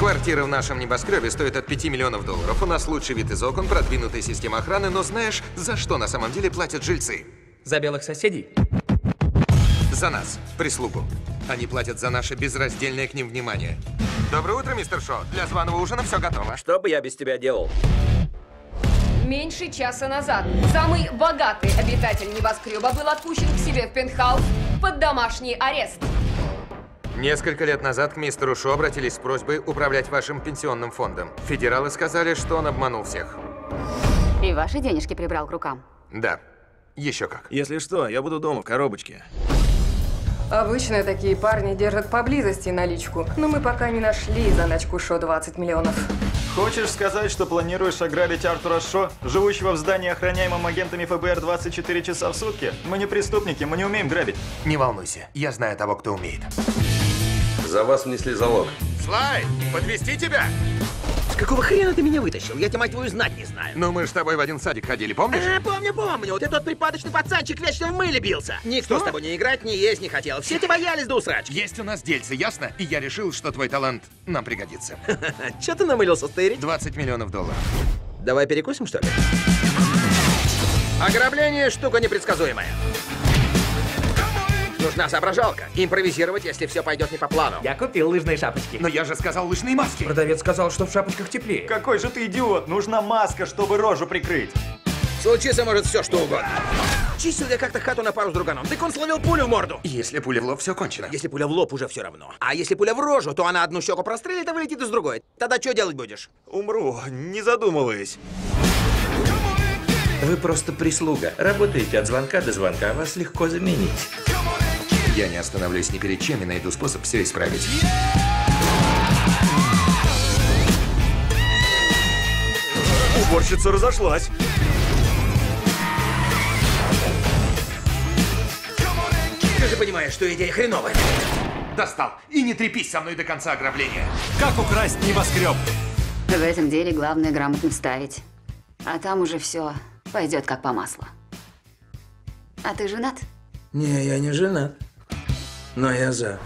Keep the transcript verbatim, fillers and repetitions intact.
Квартира в нашем небоскребе стоит от пяти миллионов долларов. У нас лучший вид из окон, продвинутая система охраны, но знаешь, за что на самом деле платят жильцы? За белых соседей? За нас, прислугу. Они платят за наше безраздельное к ним внимание. Доброе утро, мистер Шо. Для званого ужина все готово. А что бы я без тебя делал? Меньше часа назад самый богатый обитатель небоскреба был отпущен к себе в пентхаус под домашний арест. Несколько лет назад к мистеру Шо обратились с просьбой управлять вашим пенсионным фондом. Федералы сказали, что он обманул всех. И ваши денежки прибрал к рукам? Да. Еще как. Если что, я буду дома в коробочке. Обычно такие парни держат поблизости наличку, но мы пока не нашли заначку Шо двадцать миллионов. Хочешь сказать, что планируешь ограбить Артура Шо, живущего в здании, охраняемом агентами ФБР двадцать четыре часа в сутки? Мы не преступники, мы не умеем грабить. Не волнуйся, я знаю того, кто умеет. За вас внесли залог. Слай, подвести тебя? С какого хрена ты меня вытащил? Я тебя, мать твою, знать не знаю. Ну мы же с тобой в один садик ходили, помнишь? А, помню, помню. Ты тот припадочный пацанчик, вечно в мыле бился. Никто Что? с тобой не играть, не есть не хотел. Все тебя боялись до усрачки. Есть у нас дельцы, ясно? И я решил, что твой талант нам пригодится. Че ты намылился, стырить? двадцать миллионов долларов. Давай перекусим, что ли? Ограбление — штука непредсказуемая. Нужна соображалка. Импровизировать, если все пойдет не по плану. Я купил лыжные шапочки. Но я же сказал лыжные маски. Продавец сказал, что в шапочках теплее. Какой же ты идиот! Нужна маска, чтобы рожу прикрыть. Случится может все, что угодно. Чистил я как-то хату на пару с друганом. Так он словил пулю в морду. Если пуля в лоб, все кончено. Если пуля в лоб, уже все равно. А если пуля в рожу, то она одну щеку прострелит, а вылетит из другой. Тогда что делать будешь? Умру, не задумываясь. Вы просто прислуга. Работаете от звонка до звонка, вас легко заменить. Я не остановлюсь ни перед чем и найду способ все исправить. Уборщица разошлась. Ты же понимаешь, что идея хреновая. Достал. И не трепись со мной до конца ограбления. Как украсть небоскреб? В этом деле главное грамотно ставить. А там уже все пойдет как по маслу. А ты женат? Не, я не женат. Но я за.